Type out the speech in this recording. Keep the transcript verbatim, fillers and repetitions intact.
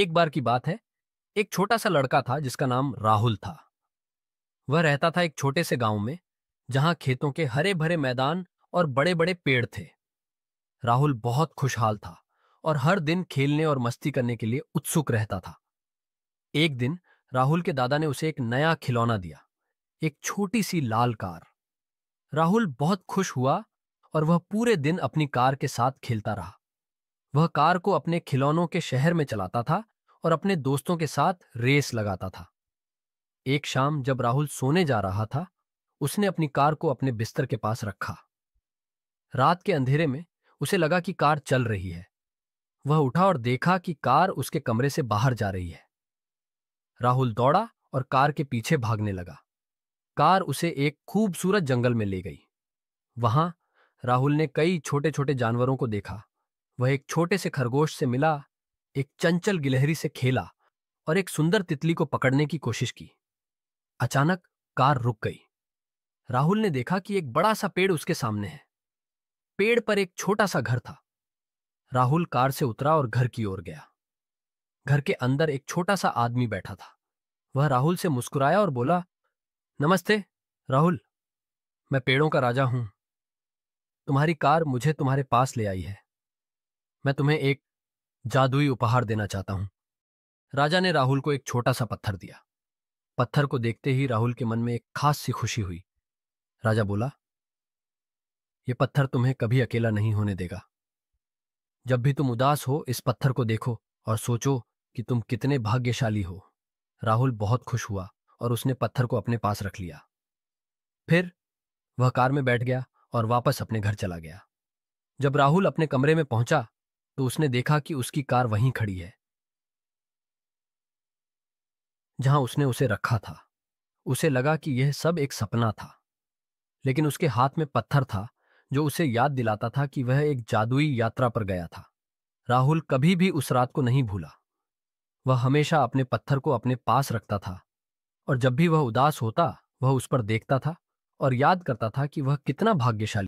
एक बार की बात है, एक छोटा सा लड़का था जिसका नाम राहुल था। वह रहता था एक छोटे से गांव में, जहां खेतों के हरे भरे मैदान और बड़े बड़े पेड़ थे। राहुल बहुत खुशहाल था और हर दिन खेलने और मस्ती करने के लिए उत्सुक रहता था। एक दिन राहुल के दादा ने उसे एक नया खिलौना दिया, एक छोटी सी लाल कार। राहुल बहुत खुश हुआ और वह पूरे दिन अपनी कार के साथ खेलता रहा। वह कार को अपने खिलौनों के शहर में चलाता था और अपने दोस्तों के साथ रेस लगाता था। एक शाम जब राहुल सोने जा रहा था, उसने अपनी कार को अपने बिस्तर के पास रखा। रात के अंधेरे में उसे लगा कि कार चल रही है। वह उठा और देखा कि कार उसके कमरे से बाहर जा रही है। राहुल दौड़ा और कार के पीछे भागने लगा। कार उसे एक खूबसूरत जंगल में ले गई। वहां राहुल ने कई छोटे छोटे जानवरों को देखा। वह एक छोटे से खरगोश से मिला, एक चंचल गिलहरी से खेला और एक सुंदर तितली को पकड़ने की कोशिश की। अचानक कार रुक गई। राहुल ने देखा कि एक बड़ा सा पेड़ उसके सामने है। पेड़ पर एक छोटा सा घर था। राहुल कार से उतरा और घर की ओर गया। घर के अंदर एक छोटा सा आदमी बैठा था। वह राहुल से मुस्कुराया और बोला, नमस्ते राहुल, मैं पेड़ों का राजा हूं। तुम्हारी कार मुझे तुम्हारे पास ले आई है। मैं तुम्हें एक जादुई उपहार देना चाहता हूं। राजा ने राहुल को एक छोटा सा पत्थर दिया। पत्थर को देखते ही राहुल के मन में एक खास सी खुशी हुई। राजा बोला, यह पत्थर तुम्हें कभी अकेला नहीं होने देगा। जब भी तुम उदास हो, इस पत्थर को देखो और सोचो कि तुम कितने भाग्यशाली हो। राहुल बहुत खुश हुआ और उसने पत्थर को अपने पास रख लिया। फिर वह कार में बैठ गया और वापस अपने घर चला गया। जब राहुल अपने कमरे में पहुंचा तो उसने देखा कि उसकी कार वहीं खड़ी है जहां उसने उसे रखा था। उसे लगा कि यह सब एक सपना था, लेकिन उसके हाथ में पत्थर था जो उसे याद दिलाता था कि वह एक जादुई यात्रा पर गया था। राहुल कभी भी उस रात को नहीं भूला। वह हमेशा अपने पत्थर को अपने पास रखता था और जब भी वह उदास होता, वह उस पर देखता था और याद करता था कि वह कितना भाग्यशाली